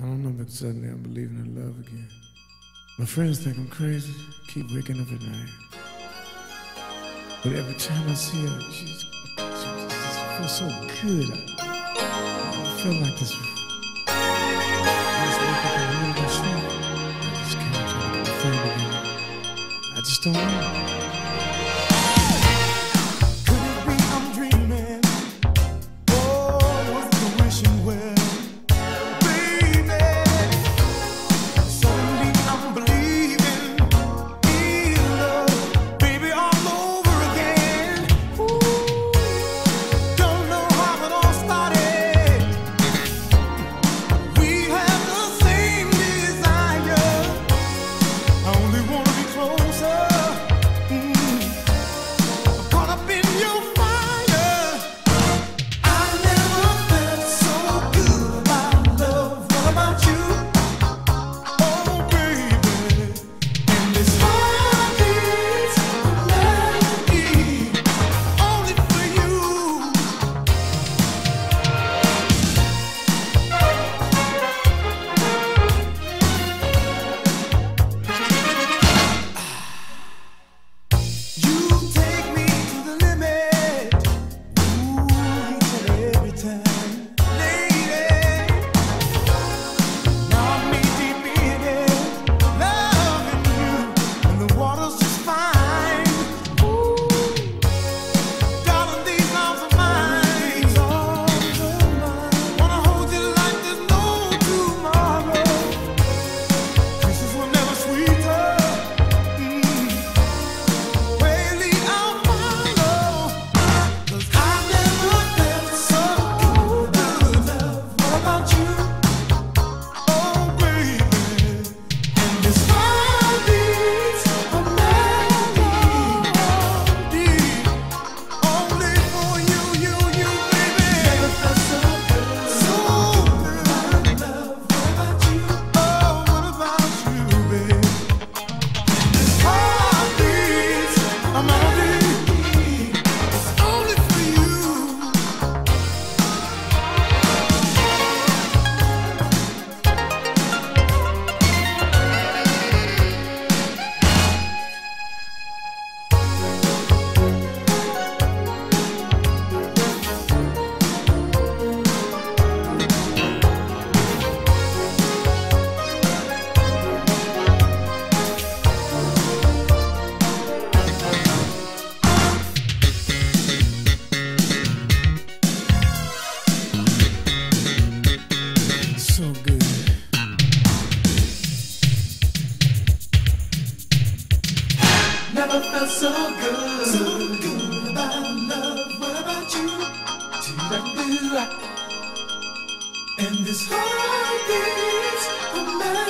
I don't know, but suddenly I'm believing in love again. My friends think I'm crazy, keep waking up at night. But every time I see her, she feels so good. I don't feel like this before. I just wake up and really get sleep. I just can't try to be afraid again. I just don't know. Never felt so good about love. What about you? And this heart beats for me.